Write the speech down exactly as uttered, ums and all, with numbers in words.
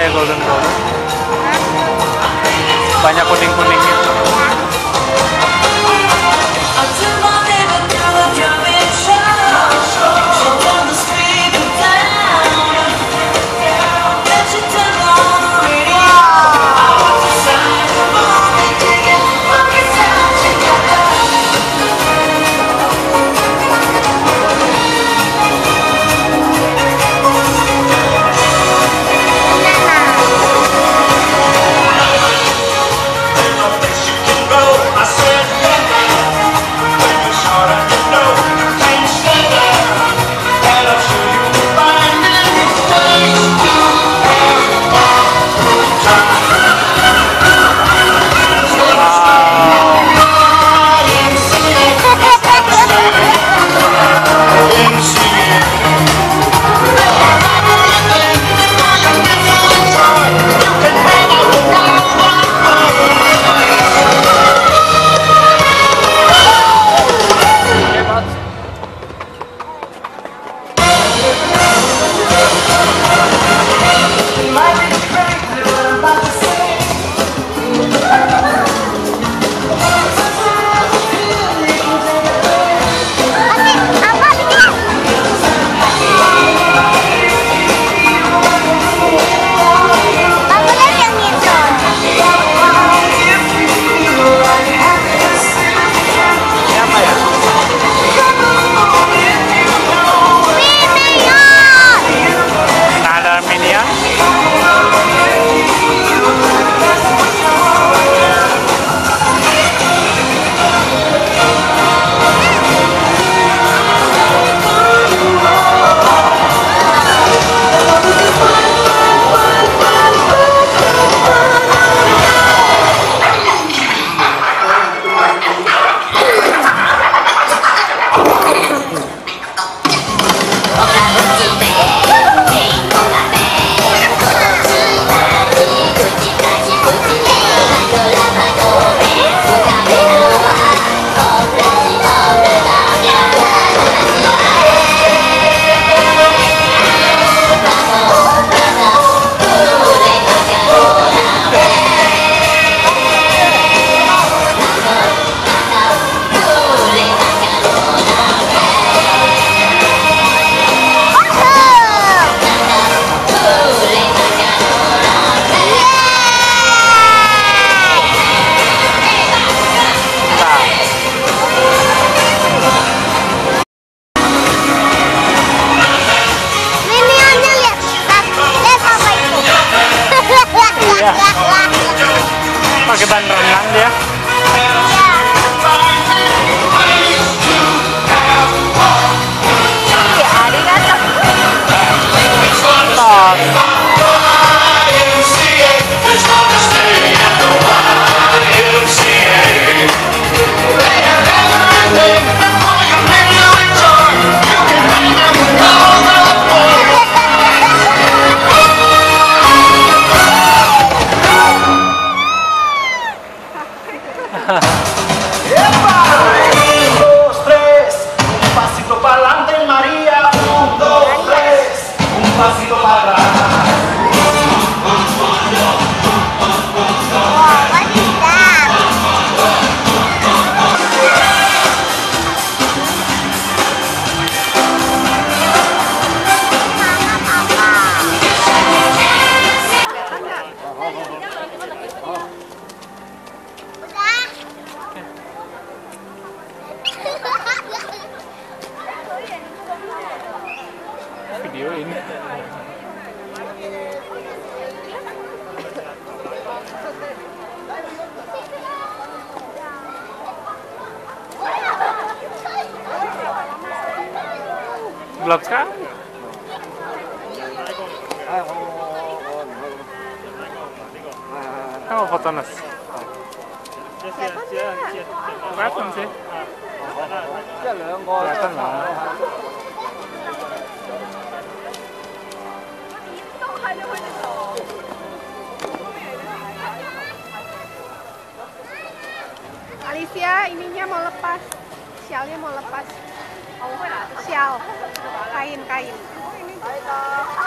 ya golden golden. Banyak kuning-kuning gitu. Pakai ban renang dia. Vlog kah? Kau foto nas? Kelihatan sih. Kelihatan lah. Alicia, ininya mau lepas, sialnya mau lepas. Sial, kain-kain.